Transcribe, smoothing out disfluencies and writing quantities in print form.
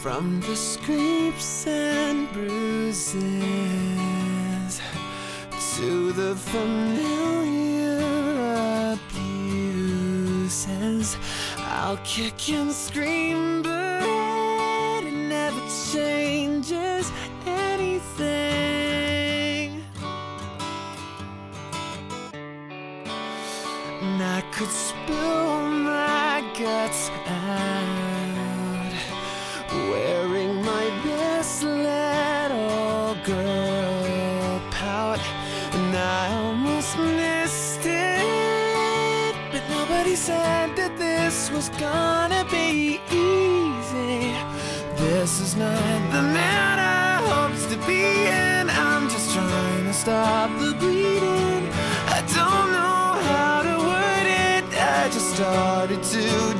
from the scrapes and bruises to the familiar abuses. I'll kick and scream, but it never changes anything. And I could spill my guts out, wearing my best little girl pout. And I almost missed it, but nobody said that this was gonna be easy. This is not the man I hoped to be in. I'm just trying to stop the bleeding. I don't know how to word it, I just started to